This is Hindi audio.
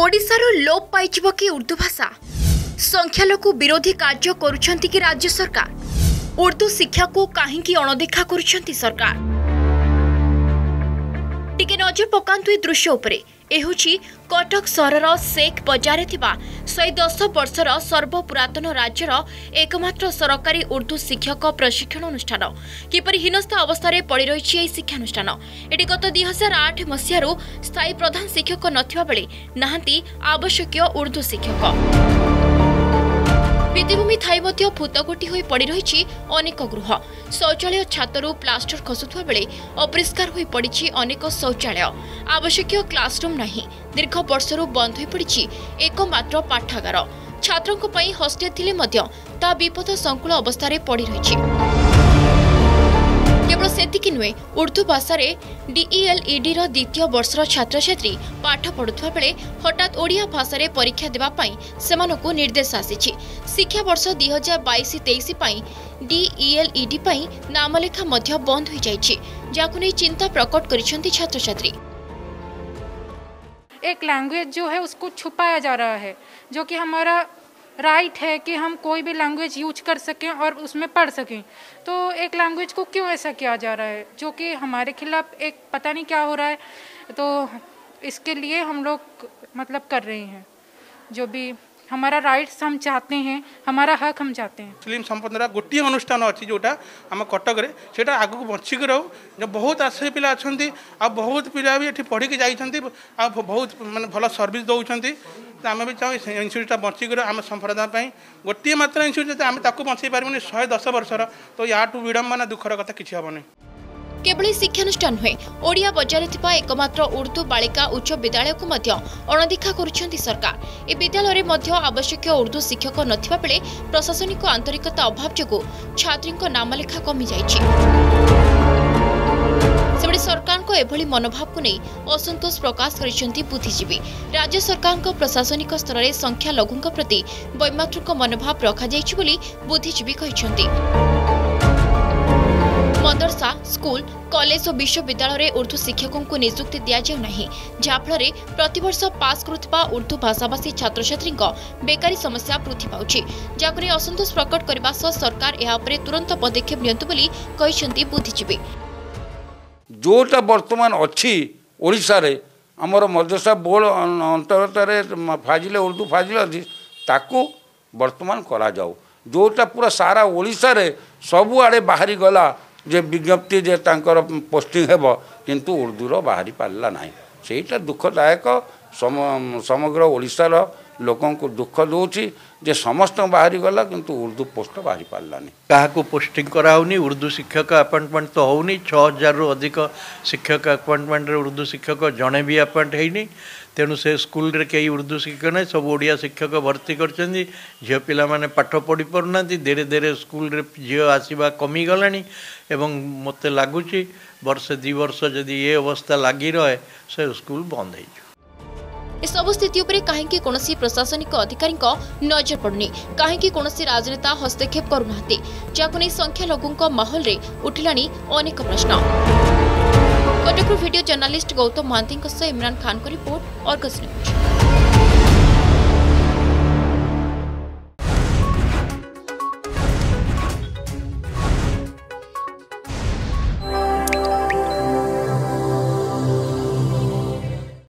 ओडिशारो लोप पाइजिबो कि उर्दू भाषा संख्यालघु विरोधी कार्य करुछंती कि राज्य सरकार उर्दू शिक्षा को काहेकि अणदेखा करुछंती सरकार टिके नजर पकांतु दृश्य उपरे एहुची कटक सहरर शेख बजारे थिबा 110 वर्षर सर्वपुरातन राज्यर एकमात्र सरकारी उर्दू शिक्षक प्रशिक्षण अनुष्ठान किपरि हीनस्था अवस्था में पड़ी रही है। यह शिक्षानुष्ठान एटी गत 2008 मसीहारू स्थायी प्रधान शिक्षक नथिबा बेले नाहंती आवश्यक उर्दू शिक्षक पृथ्वीभूमि थाई फुतगोटी हो पड़ रही अनेक गृह शौचालय छातरू प्लास्टर खसुवा बेले अपरिष्कार हो पड़ी अनेक शौचालय आवश्यक क्लासरूम नहीं दीर्घ वर्षर बंद हो पड़ी एकमात्र पाठागार छात्रों हस्टेल ता विपद संकुल अवस्था में पड़ रही। केवल से नुहे उर्दू भाषा में डीईएलईडी द्वितीय वर्षर छात्र छात्री पाठ पढ़ुवा बेले हठात ओडिया भाषा में परीक्षा देवाई से निर्देश आसी शिक्षा वर्ष 2022-23 डीईएलईडी नामलेखा बंद हो जाने चिंता प्रकट कर छात्र छात्री। एक लैंग्वेज जो है उसको छुपाया जा रहा है, जो कि हमारा राइट है कि हम कोई भी लैंग्वेज यूज कर सकें और उसमें पढ़ सकें, तो एक लैंग्वेज को क्यों ऐसा किया जा रहा है, जो कि हमारे खिलाफ एक पता नहीं क्या हो रहा है। तो इसके लिए हम लोग मतलब कर रहे हैं जो भी हमारा राइट्स हम चाहते हैं, हमारा हक हम चाहते हैं। मुस्लिम संपदार गोटे अनुष्ठान अच्छी जोटा आम कटक से आग को बचिक रो बहुत आश्रय पिला अच्छा बहुत पिला भी ये पढ़ी जाती बहुत मानते भल सर्विस दौरान आम भी चाहे इन्यूटा बचिक आम संप्रदाय गोटे मात्र इन्यूट आम बचे पार्बन 110 वर्षर तो या विडम्बना दुखर कथा किसी हेनी। केवल शिक्षानुष्ठान नुहे ओडिया बजारे थिबा एकमात्र उर्दू बालिका उच्च विद्यालय को अणदेखा करुछंती सरकार। ए विद्यालय में आवश्यक उर्दू शिक्षक नथिबा बेले प्रशासनिक आंतरिकता अभाव जोगु छात्रींक नामलेखा कमी जाइछि। सेबडे सरकार को एभली मनोभाव को नहीं असंतोष प्रकाश करिसेंती बुद्धिजीवी। राज्य सरकार को प्रशासनिक स्तर में संख्यालघुंक प्रति वैमातृक मनोभाव रखा जाइछि बोली बुद्धिजीवी कहिसेंती। मदरसा स्कूल कॉलेज और विश्वविद्यालय रे उर्दू शिक्षकों को नियुक्ति दिया जाउ नाही, जाफल प्रतिवर्ष पास करुवा उर्दू भाषाभाषी छात्र छात्री बेकारी समस्या वृद्धि पाउछि। जाकने असंतोष प्रकट करने सरकार यहाँ तुरंत पदक्षेप नियंतु बुद्धिजीवी। जोटा बर्तमान अच्छी ओडिशा रे हमर मदरसा बोर्ड अंतर्गत फाजिल उर्दू फाजिल अधि ताकू वर्तमान करा जाउ, जोटा पूरा सारा ओडिशा रे सबु आड़े बाहरी गला जे विज्ञप्ति जे तांकर पोस्टिंग हेब किंतु उर्दूर बाहरी पारला ना। सेटा दुखदायक समग्र ओडिशार लोकों को दुख दूची जे समस्त बाहरी गला किंतु उर्दू पोस्ट बाहरी पारलानी। क्या पोस्टिंग कराऊनी उर्दू शिक्षक अपॉइंटमेंट तो होनी 6000 रु अधिक शिक्षक अपॉइंटमेंट रे उर्दू शिक्षक जड़े भी अपॉइंट होनी, तेणु से स्कूल रे कई उर्दू शिक्षक ना सब ओडिया शिक्षक भर्ती कर झील पिला माने पाठ पढ़ी पारना धीरे धीरे स्कूल रे झील आसवा कमीगला। मत लगुच वर्षे दि वर्ष जदि ये अवस्था लगी रहे से स्कूल बंद हो। इस सब स्थिति उपरे काहेकि कोनोसी प्रशासनिक अधिकारी नजर पड़नी, काहेकि कोनोसी राजनेता हस्तक्षेप करूनाते, जाकुने संख्यालघुंक माहौल रे उठिलानी अनेक प्रश्न। कटक वीडियो जर्नलिस्ट गौतम महांती इमरान खान को रिपोर्ट और।